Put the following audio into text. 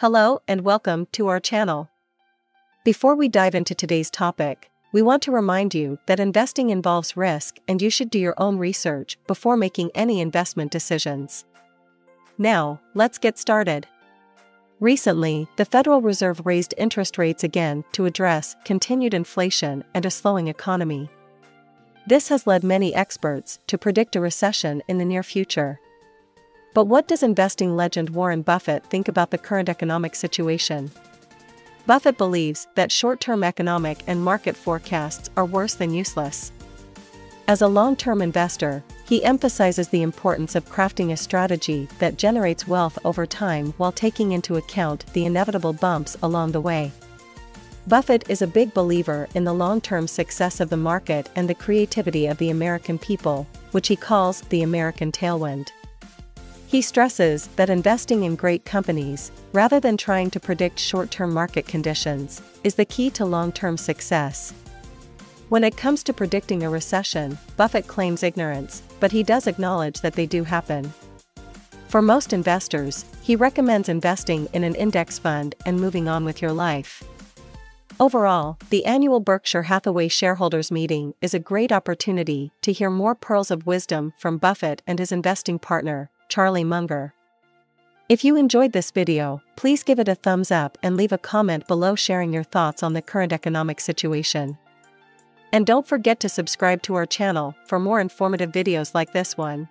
Hello and welcome to our channel. Before we dive into today's topic, we want to remind you that investing involves risk and you should do your own research before making any investment decisions. Now, let's get started. Recently, the Federal Reserve raised interest rates again to address continued inflation and a slowing economy. This has led many experts to predict a recession in the near future. But what does investing legend Warren Buffett think about the current economic situation? Buffett believes that short-term economic and market forecasts are worse than useless. As a long-term investor, he emphasizes the importance of crafting a strategy that generates wealth over time while taking into account the inevitable bumps along the way. Buffett is a big believer in the long-term success of the market and the creativity of the American people, which he calls the American tailwind. He stresses that investing in great companies, rather than trying to predict short-term market conditions, is the key to long-term success. When it comes to predicting a recession, Buffett claims ignorance, but he does acknowledge that they do happen. For most investors, he recommends investing in an index fund and moving on with your life. Overall, the annual Berkshire Hathaway shareholders meeting is a great opportunity to hear more pearls of wisdom from Buffett and his investing partner, Charlie Munger. If you enjoyed this video, please give it a thumbs up and leave a comment below sharing your thoughts on the current economic situation. And don't forget to subscribe to our channel for more informative videos like this one.